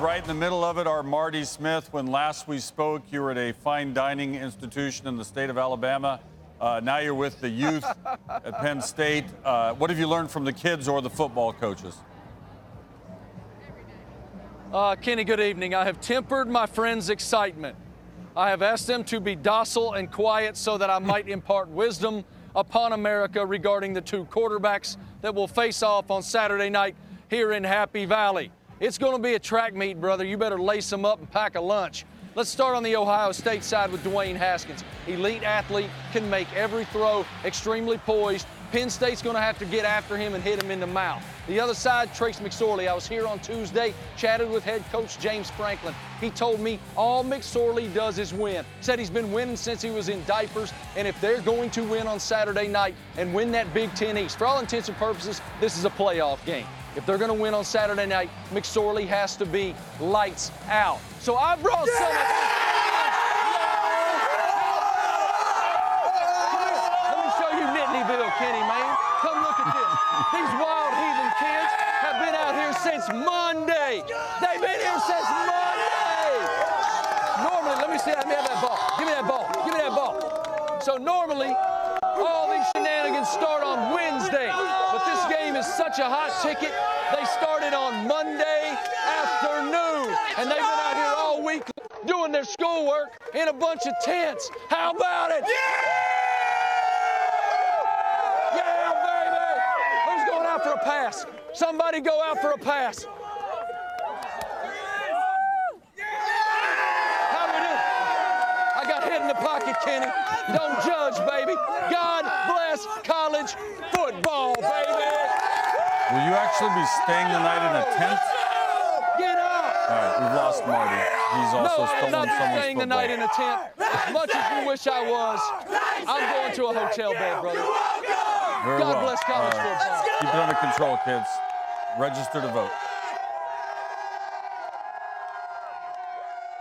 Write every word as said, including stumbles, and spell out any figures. Right in the middle of it are Marty Smith. When last we spoke, you were at a fine dining institution in the state of Alabama. Uh, now you're with the youth at Penn State. Uh, what have you learned from the kids or the football coaches? Uh, Kenny, good evening. I have tempered my friends' excitement. I have asked them to be docile and quiet so that I might impart wisdom upon America regarding the two quarterbacks that will face off on Saturday night here in Happy Valley. It's going to be a track meet, brother. You better lace them up and pack a lunch. Let's start on the Ohio State side with Dwayne Haskins. Elite athlete, can make every throw, extremely poised. Penn State's going to have to get after him and hit him in the mouth. The other side, Trace McSorley. I was here on Tuesday, chatted with head coach James Franklin. He told me all McSorley does is win. Said he's been winning since he was in diapers, and if they're going to win on Saturday night and win that Big Ten East, for all intents and purposes, this is a playoff game. If they're going to win on Saturday night, McSorley has to be lights out. So I brought yeah! some... Let me show you Nittanyville, Kenny, man. Come look at this. These wild heathen kids have been out here since Monday. They've been here since Monday. Normally, let me see. Let me have that ball. Give me that ball. Give me that ball. So normally, all these shenanigans start on Wednesday. Such a hot ticket. They started on Monday afternoon, and they've been out here all week doing their schoolwork in a bunch of tents. How about it? Yeah! Yeah, baby! Who's going out for a pass? Somebody go out for a pass. How do we do? I got hit in the pocket, Kenny. Don't judge, baby. God bless college football, baby. Will you actually be staying the night in a tent? Get up! All right, we've lost Marty. He's also no, stolen someone's football. No, I'm not staying the night in a tent. As much as you wish I was, I'm going to a hotel bed, brother. Very God well. bless college football. Right. Keep it under control, kids. Register to vote.